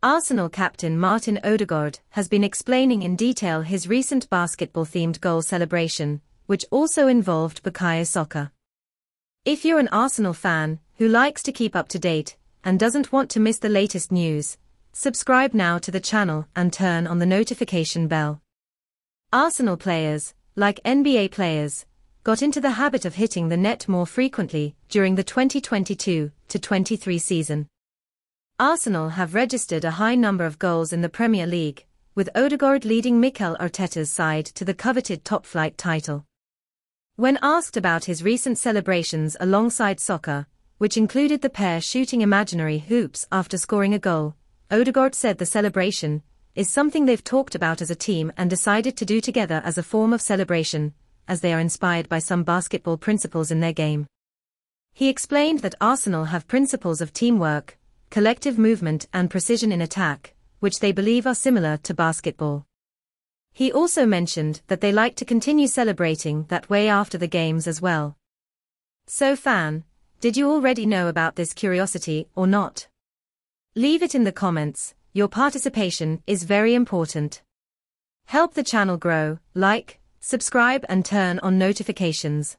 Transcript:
Arsenal captain Martin Odegaard has been explaining in detail his recent basketball-themed goal celebration, which also involved Bukayo Saka. If you're an Arsenal fan who likes to keep up to date and doesn't want to miss the latest news, subscribe now to the channel and turn on the notification bell. Arsenal players, like NBA players, got into the habit of hitting the net more frequently during the 2022-23 season. Arsenal have registered a high number of goals in the Premier League, with Odegaard leading Mikel Arteta's side to the coveted top-flight title. When asked about his recent celebrations alongside Saka, which included the pair shooting imaginary hoops after scoring a goal, Odegaard said the celebration is something they've talked about as a team and decided to do together as a form of celebration, as they are inspired by some basketball principles in their game. He explained that Arsenal have principles of teamwork, collective movement and precision in attack, which they believe are similar to basketball. He also mentioned that they like to continue celebrating that way after the games as well. So fan, did you already know about this curiosity or not? Leave it in the comments. Your participation is very important. Help the channel grow, like, subscribe and turn on notifications.